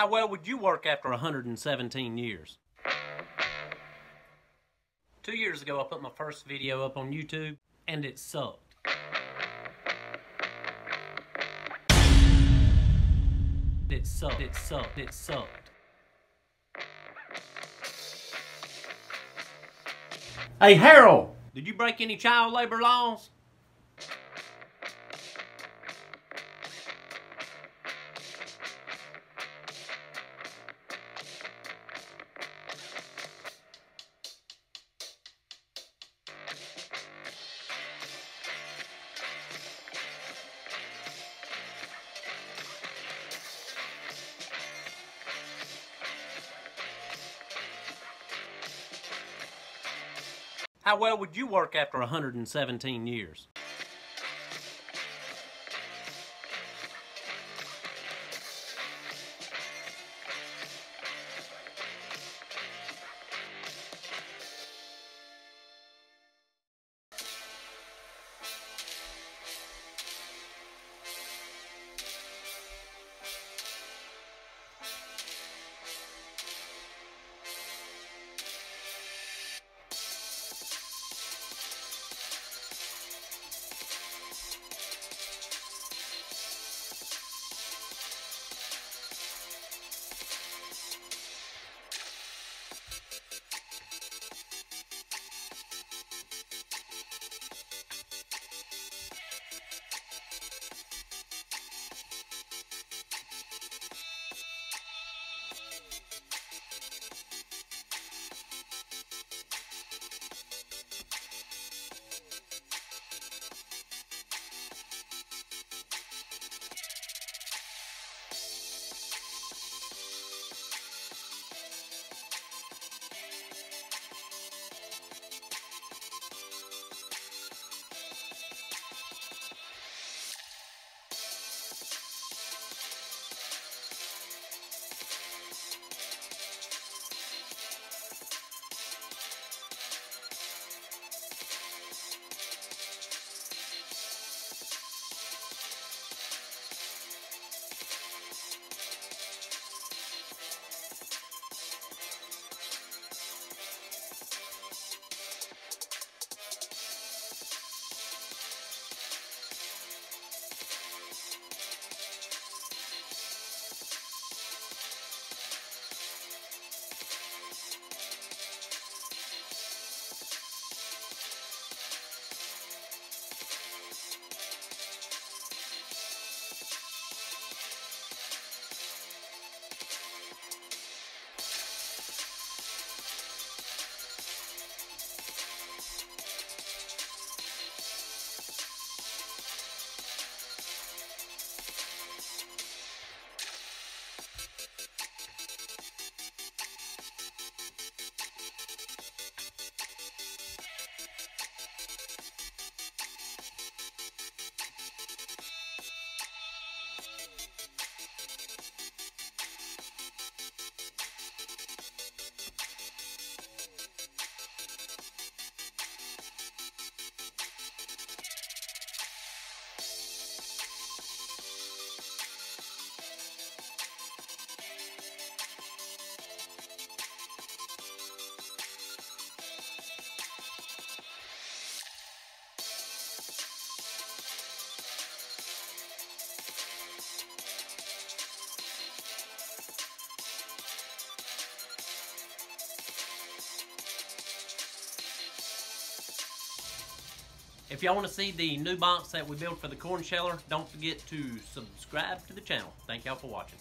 How well would you work after 117 years? 2 years ago, I put my first video up on YouTube, and it sucked. It sucked, it sucked, it sucked. Hey, Harold! Did you break any child labor laws? How well would you work after 117 years? If y'all want to see the new box that we built for the corn sheller, don't forget to subscribe to the channel. Thank y'all for watching.